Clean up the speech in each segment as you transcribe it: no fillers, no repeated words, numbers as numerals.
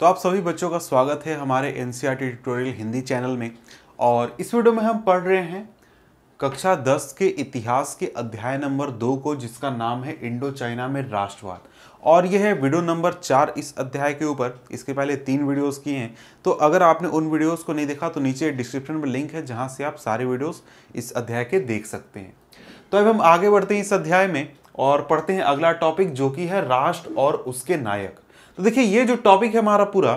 तो आप सभी बच्चों का स्वागत है हमारे एनसीईआरटी ट्यूटोरियल हिंदी चैनल में। और इस वीडियो में हम पढ़ रहे हैं कक्षा 10 के इतिहास के अध्याय नंबर 2 को, जिसका नाम है इंडो चाइना में राष्ट्रवाद। और यह है वीडियो नंबर 4 इस अध्याय के ऊपर। इसके पहले 3 वीडियोस किए हैं, तो अगर आपने उन वीडियोस को नहीं देखा तो नीचे डिस्क्रिप्शन में लिंक है जहां से आप सारे वीडियोस इस अध्याय के देख सकते हैं। तो अब हम आगे बढ़ते हैं इस अध्याय में और पढ़ते हैं अगला टॉपिक, जो कि है राष्ट्र और उसके नायक। तो देखिए, ये जो टॉपिक है हमारा पूरा,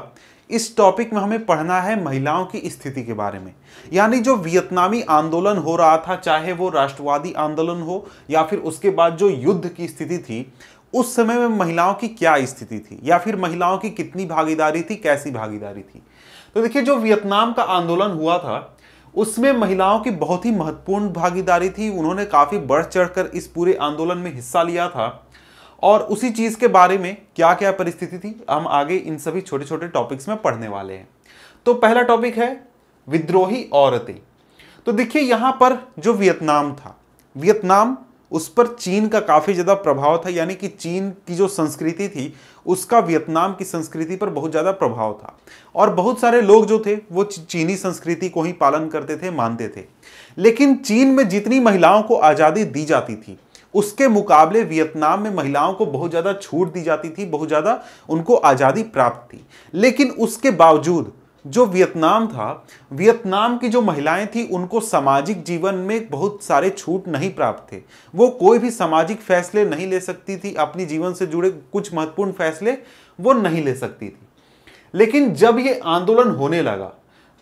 इस टॉपिक में हमें पढ़ना है महिलाओं की स्थिति के बारे में। यानी जो वियतनामी आंदोलन हो रहा था, चाहे वो राष्ट्रवादी आंदोलन हो या फिर उसके बाद जो युद्ध की स्थिति थी, उस समय में महिलाओं की क्या स्थिति थी या फिर महिलाओं की कितनी भागीदारी थी, कैसी भागीदारी थी। तो देखिए, जो वियतनाम का आंदोलन हुआ था उसमें महिलाओं की बहुत ही महत्वपूर्ण भागीदारी थी। उन्होंने काफ़ी बढ़ चढ़कर इस पूरे आंदोलन में हिस्सा लिया था। और उसी चीज़ के बारे में क्या क्या परिस्थिति थी, हम आगे इन सभी छोटे छोटे टॉपिक्स में पढ़ने वाले हैं। तो पहला टॉपिक है विद्रोही औरतें। तो देखिए, यहाँ पर जो वियतनाम था, वियतनाम उस पर चीन का काफ़ी ज़्यादा प्रभाव था। यानी कि चीन की जो संस्कृति थी उसका वियतनाम की संस्कृति पर बहुत ज़्यादा प्रभाव था। और बहुत सारे लोग जो थे वो चीनी संस्कृति को ही पालन करते थे, मानते थे। लेकिन चीन में जितनी महिलाओं को आज़ादी दी जाती थी उसके मुकाबले वियतनाम में महिलाओं को बहुत ज़्यादा छूट दी जाती थी, बहुत ज़्यादा उनको आज़ादी प्राप्त थी। लेकिन उसके बावजूद जो वियतनाम था, वियतनाम की जो महिलाएं थी उनको सामाजिक जीवन में बहुत सारे छूट नहीं प्राप्त थे। वो कोई भी सामाजिक फैसले नहीं ले सकती थी, अपनी जीवन से जुड़े कुछ महत्वपूर्ण फैसले वो नहीं ले सकती थी। लेकिन जब ये आंदोलन होने लगा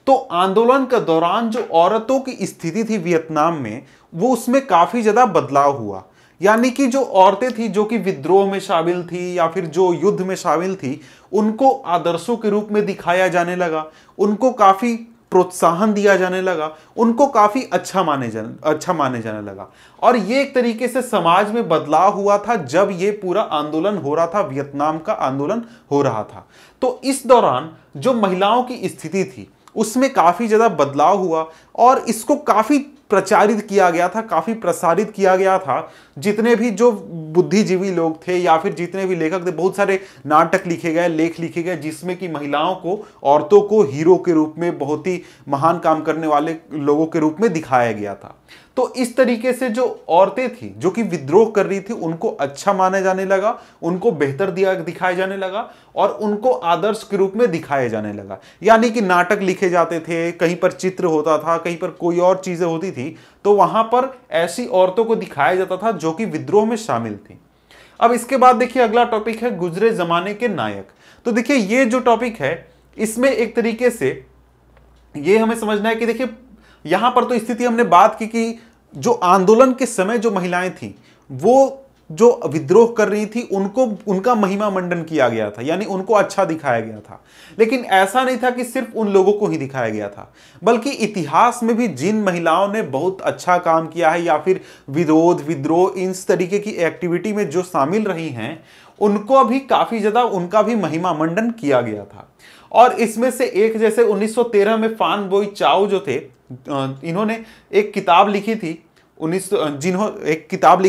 तो आंदोलन के दौरान जो औरतों की स्थिति थी वियतनाम में, वो उसमें काफ़ी ज़्यादा बदलाव हुआ। यानी कि जो औरतें थी जो कि विद्रोह में शामिल थी या फिर जो युद्ध में शामिल थी, उनको आदर्शों के रूप में दिखाया जाने लगा, उनको काफ़ी प्रोत्साहन दिया जाने लगा, उनको काफ़ी अच्छा माने जाने लगा। और ये एक तरीके से समाज में बदलाव हुआ था जब ये पूरा आंदोलन हो रहा था, वियतनाम का आंदोलन हो रहा था। तो इस दौरान जो महिलाओं की स्थिति थी उसमें काफ़ी ज़्यादा बदलाव हुआ और इसको काफ़ी प्रचारित किया गया था, काफ़ी प्रसारित किया गया था। जितने भी जो बुद्धिजीवी लोग थे या फिर जितने भी लेखक थे, बहुत सारे नाटक लिखे गए, लेख लिखे गए, जिसमें कि महिलाओं को, औरतों को हीरो के रूप में, बहुत ही महान काम करने वाले लोगों के रूप में दिखाया गया था। तो इस तरीके से जो औरतें थी जो कि विद्रोह कर रही थी उनको अच्छा माना जाने लगा, उनको बेहतर दिखाया जाने लगा और उनको आदर्श के रूप में दिखाया जाने लगा। यानी कि नाटक लिखे जाते थे, कहीं पर चित्र होता था, कहीं पर कोई और चीज़ें होती थी, तो वहां पर ऐसी औरतों को दिखाया जाता था जो कि विद्रोह में शामिल थी। अब इसके बाद देखिए, अगला टॉपिक है गुजरे जमाने के नायक। तो देखिए, ये जो टॉपिक है इसमें एक तरीके से ये हमें समझना है कि देखिए, यहां पर तो स्थिति हमने बात की कि जो आंदोलन के समय जो महिलाएं थीं वो जो विद्रोह कर रही थी उनको, उनका महिमा मंडन किया गया था, यानी उनको अच्छा दिखाया गया था। लेकिन ऐसा नहीं था कि सिर्फ उन लोगों को ही दिखाया गया था, बल्कि इतिहास में भी जिन महिलाओं ने बहुत अच्छा काम किया है या फिर विद्रोह इन तरीके की एक्टिविटी में जो शामिल रही हैं, उनको भी काफ़ी ज़्यादा, उनका भी महिमा मंडन किया गया था। और इसमें से एक, जैसे 1913 में फान बोई चाओ जो थे, इन्होंने एक किताब लिखी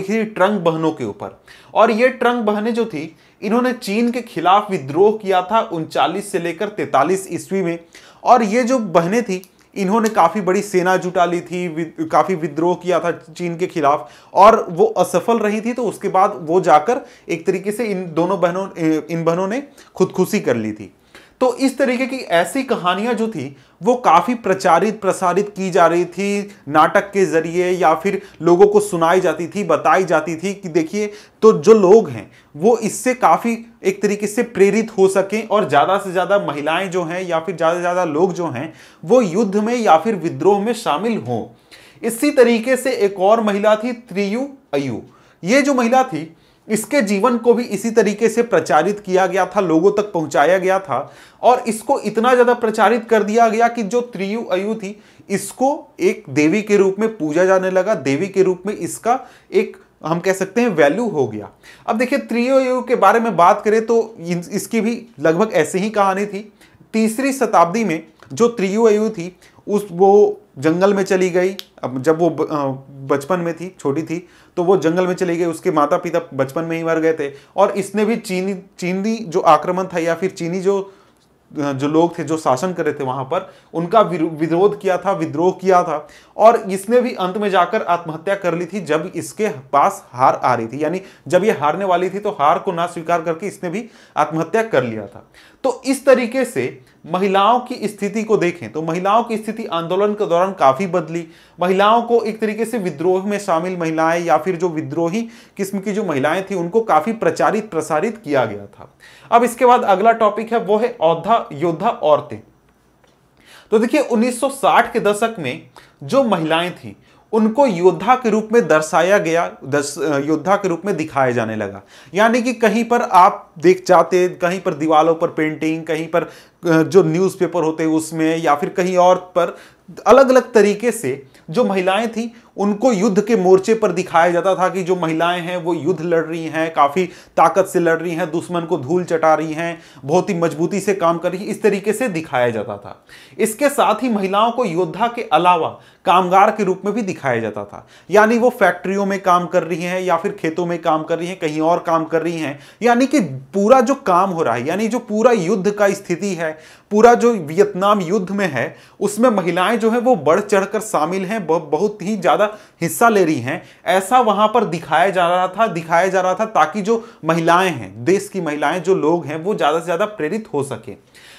थी ट्रंग बहनों के ऊपर। और ये ट्रंग बहनें जो थी, इन्होंने चीन के खिलाफ विद्रोह किया था 39 से लेकर 43 ईस्वी में। और ये जो बहनें थी इन्होंने काफ़ी बड़ी सेना जुटा ली थी, काफ़ी विद्रोह किया था चीन के खिलाफ और वो असफल रही थी। तो उसके बाद वो जाकर एक तरीके से इन बहनों ने खुदकुशी कर ली थी। तो इस तरीके की ऐसी कहानियाँ जो थी वो काफ़ी प्रचारित प्रसारित की जा रही थी, नाटक के जरिए या फिर लोगों को सुनाई जाती थी, बताई जाती थी कि देखिए, तो जो लोग हैं वो इससे काफ़ी एक तरीके से प्रेरित हो सकें और ज़्यादा से ज़्यादा महिलाएं जो हैं या फिर ज़्यादा से ज़्यादा लोग जो हैं वो युद्ध में या फिर विद्रोह में शामिल हों। इसी तरीके से एक और महिला थी, त्रियू अयू। ये जो महिला थी इसके जीवन को भी इसी तरीके से प्रचारित किया गया था, लोगों तक पहुंचाया गया था। और इसको इतना ज़्यादा प्रचारित कर दिया गया कि जो त्रियू अयू थी इसको एक देवी के रूप में पूजा जाने लगा, देवी के रूप में इसका एक, हम कह सकते हैं, वैल्यू हो गया। अब देखिए, त्रियू अयू के बारे में बात करें तो इसकी भी लगभग ऐसी ही कहानी थी। 3री शताब्दी में जो त्रियू अयू थी वो जंगल में चली गई। अब जब वो बचपन में थी, छोटी थी, तो वो जंगल में चली गई। उसके माता पिता बचपन में ही मर गए थे और इसने भी चीनी जो आक्रमण था या फिर चीनी जो जो लोग थे जो शासन कर रहे थे वहां पर, उनका विरोध किया था, विद्रोह किया था, और इसने भी अंत में जाकर आत्महत्या कर ली थी जब इसके पास हार आ रही थी, यानी जब ये हारने वाली थी तो हार को ना स्वीकार करके इसने भी आत्महत्या कर लिया था। तो इस तरीके से महिलाओं की स्थिति को देखें तो महिलाओं की स्थिति आंदोलन के दौरान काफ़ी बदली। महिलाओं को एक तरीके से विद्रोह में शामिल महिलाएं या फिर जो विद्रोही किस्म की जो महिलाएं थी उनको काफ़ी प्रचारित प्रसारित किया गया था। अब इसके बाद अगला टॉपिक है वो है योद्धा औरतें। तो देखिए 1960 के दशक में जो महिलाएं थीं उनको योद्धा के रूप में दर्शाया गया, योद्धा के रूप में दिखाया जाने लगा। यानी कि कहीं पर आप जाते कहीं पर दीवालों पर पेंटिंग, कहीं पर जो न्यूज़पेपर होते उसमें या फिर कहीं और पर अलग अलग तरीके से जो महिलाएं थीं उनको युद्ध के मोर्चे पर दिखाया जाता था कि जो महिलाएं हैं वो युद्ध लड़ रही हैं, काफ़ी ताकत से लड़ रही हैं, दुश्मन को धूल चटा रही हैं, बहुत ही मजबूती से काम कर रही हैं, इस तरीके से दिखाया जाता था। इसके साथ ही महिलाओं को योद्धा के अलावा कामगार के रूप में भी दिखाया जाता था, यानी वो फैक्ट्रियों में काम कर रही हैं या फिर खेतों में काम कर रही हैं, कहीं और काम कर रही हैं, यानी कि पूरा जो काम हो रहा है, यानी जो पूरा युद्ध का स्थिति है, पूरा जो वियतनाम युद्ध में है उसमें महिलाएं जो है वो बढ़ चढ़कर शामिल हैं, बहुत ही ज्यादा हिस्सा ले रही हैं, ऐसा वहां पर दिखाया जा रहा था ताकि जो महिलाएं हैं, देश की महिलाएं, जो लोग हैं वो ज्यादा से ज्यादा प्रेरित हो सके।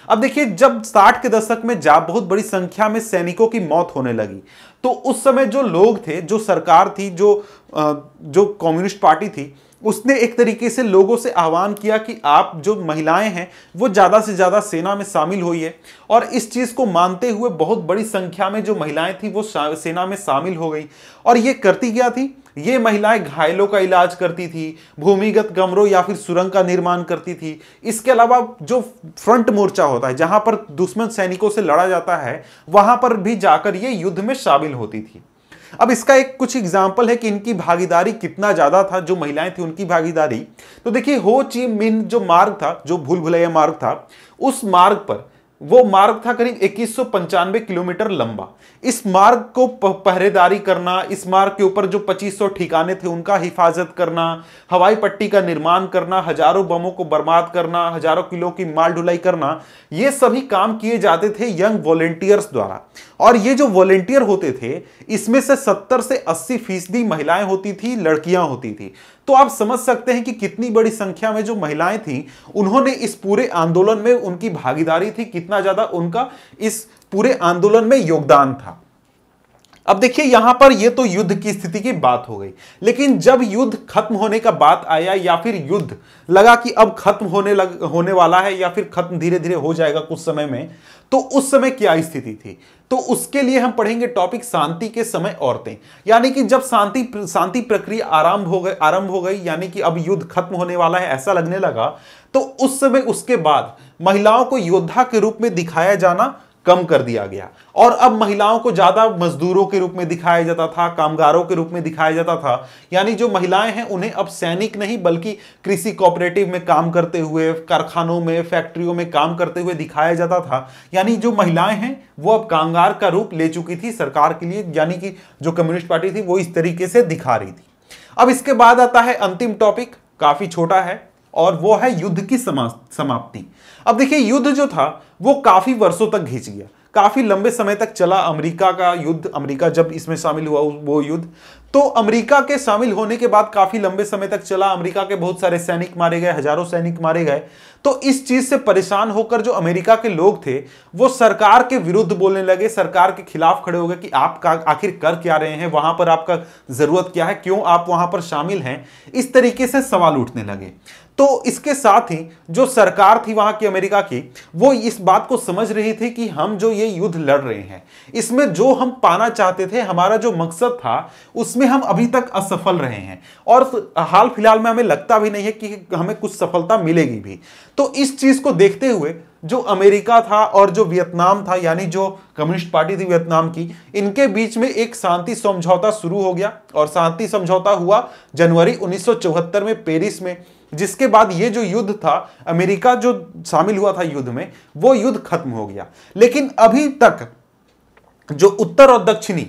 अब देखिए जब 60 के दशक में बहुत बड़ी संख्या में सैनिकों की मौत होने लगी तो उस समय जो लोग थे, जो सरकार थी, जो कम्युनिस्ट पार्टी थी, उसने एक तरीके से लोगों से आह्वान किया कि आप जो महिलाएं हैं वो ज़्यादा से ज़्यादा सेना में शामिल होइए, और इस चीज़ को मानते हुए बहुत बड़ी संख्या में जो महिलाएं थी वो सेना में शामिल हो गई। और ये करती क्या थी, ये महिलाएं घायलों का इलाज करती थी, भूमिगत कमरों या फिर सुरंग का निर्माण करती थी। इसके अलावा जो फ्रंट मोर्चा होता है जहाँ पर दुश्मन सैनिकों से लड़ा जाता है वहाँ पर भी जाकर ये युद्ध में शामिल होती थी। अब इसका एक कुछ एग्जाम्पल है कि इनकी भागीदारी कितना ज्यादा था, जो महिलाएं थी उनकी भागीदारी। तो देखिए हो ची मिन्ह जो मार्ग था, जो भूल भुलैया मार्ग था, उस मार्ग पर, वो मार्ग था करीब 2195 किलोमीटर लंबा। इस मार्ग को पहरेदारी करना, इस मार्ग के ऊपर जो 2500 ठिकाने थे उनका हिफाजत करना, हवाई पट्टी का निर्माण करना, हजारों बमों को बर्बाद करना, हजारों किलो की माल ढुलाई करना, ये सभी काम किए जाते थे यंग वॉलेंटियर्स द्वारा। और ये जो वॉलेंटियर होते थे इसमें से 70 से 80% महिलाएं होती थी, लड़कियां होती थी। तो आप समझ सकते हैं कि कितनी बड़ी संख्या में जो महिलाएं थीं उन्होंने इस पूरे आंदोलन में उनकी भागीदारी थी, कितना ज्यादा उनका इस पूरे आंदोलन में योगदान था। अब देखिए यहां पर ये तो युद्ध की स्थिति की बात हो गई, लेकिन जब युद्ध खत्म होने का बात आया या फिर युद्ध लगा कि अब खत्म होने वाला है या फिर खत्म धीरे धीरे हो जाएगा कुछ समय में, तो उस समय क्या स्थिति थी, तो उसके लिए हम पढ़ेंगे टॉपिक शांति के समय औरतें। यानी कि जब शांति प्रक्रिया आरंभ हो गई, यानी कि अब युद्ध खत्म होने वाला है ऐसा लगने लगा, तो उस समय उसके बाद महिलाओं को योद्धा के रूप में दिखाया जाना कम कर दिया गया और अब महिलाओं को ज्यादा मजदूरों के रूप में दिखाया जाता था, कामगारों के रूप में दिखाया जाता था। यानी जो महिलाएं हैं उन्हें अब सैनिक नहीं बल्कि कृषि कोऑपरेटिव में काम करते हुए, कारखानों में, फैक्ट्रियों में काम करते हुए दिखाया जाता था। यानी जो महिलाएं हैं वो अब कामगार का रूप ले चुकी थी सरकार के लिए, यानी कि जो कम्युनिस्ट पार्टी थी वो इस तरीके से दिखा रही थी। अब इसके बाद आता है अंतिम टॉपिक, काफी छोटा है, और वो है युद्ध की समाप्ति। अब देखिए युद्ध जो था वो काफी वर्षों तक घिंच गया, काफी लंबे समय तक चला अमेरिका का युद्ध। अमेरिका जब इसमें शामिल हुआ वो युद्ध, तो अमेरिका के शामिल होने के बाद काफी लंबे समय तक चला। अमेरिका के बहुत सारे सैनिक मारे गए, हजारों सैनिक मारे गए। तो इस चीज से परेशान होकर जो अमेरिका के लोग थे वो सरकार के विरुद्ध बोलने लगे, सरकार के खिलाफ खड़े हो गए कि आप आखिर कर क्या रहे हैं, वहां पर आपका जरूरत क्या है, क्यों आप वहां पर शामिल हैं, इस तरीके से सवाल उठने लगे। तो इसके साथ ही जो सरकार थी वहां की अमेरिका की, वो इस बात को समझ रही थी कि हम जो ये युद्ध लड़ रहे हैं इसमें जो हम पाना चाहते थे, हमारा जो मकसद था उसमें हम अभी तक असफल रहे हैं और हाल फिलहाल में हमें लगता भी नहीं है कि हमें कुछ सफलता मिलेगी भी। तो इस चीज को देखते हुए जो अमेरिका था और जो वियतनाम था, यानी जो कम्युनिस्ट पार्टी थी वियतनाम की, इनके बीच में एक शांति समझौता शुरू हो गया और शांति समझौता हुआ जनवरी 1974 में पेरिस में, जिसके बाद ये जो युद्ध था, अमेरिका जो शामिल हुआ था युद्ध में, वो युद्ध खत्म हो गया। लेकिन अभी तक जो उत्तर और दक्षिणी,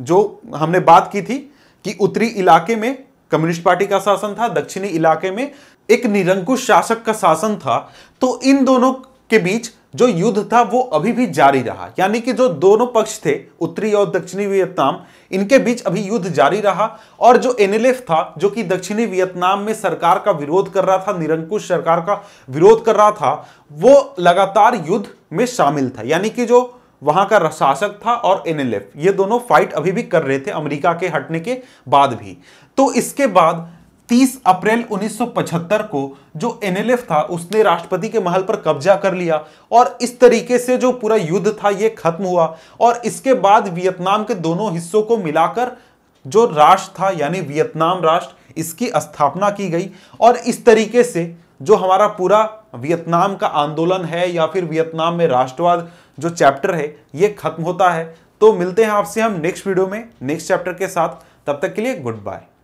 जो हमने बात की थी कि उत्तरी इलाके में कम्युनिस्ट पार्टी का शासन था, दक्षिणी इलाके में एक निरंकुश शासक का शासन था, तो इन दोनों के बीच जो युद्ध था वो अभी भी जारी रहा, यानी कि जो दोनों पक्ष थे उत्तरी और दक्षिणी वियतनाम, इनके बीच अभी युद्ध जारी रहा। और जो एनएलएफ था जो कि दक्षिणी वियतनाम में सरकार का विरोध कर रहा था, निरंकुश सरकार का विरोध कर रहा था, वो लगातार युद्ध में शामिल था। यानी कि जो वहां का शासक था और एनएलएफ, ये दोनों फाइट अभी भी कर रहे थे अमेरिका के हटने के बाद भी। तो इसके बाद 30 अप्रैल 1975 को जो एनएलएफ था उसने राष्ट्रपति के महल पर कब्जा कर लिया और इस तरीके से जो पूरा युद्ध था ये खत्म हुआ। और इसके बाद वियतनाम के दोनों हिस्सों को मिलाकर जो राष्ट्र था यानी वियतनाम राष्ट्र, इसकी स्थापना की गई। और इस तरीके से जो हमारा पूरा वियतनाम का आंदोलन है या फिर वियतनाम में राष्ट्रवाद जो चैप्टर है ये खत्म होता है। तो मिलते हैं आपसे हम नेक्स्ट वीडियो में नेक्स्ट चैप्टर के साथ। तब तक के लिए गुड बाय।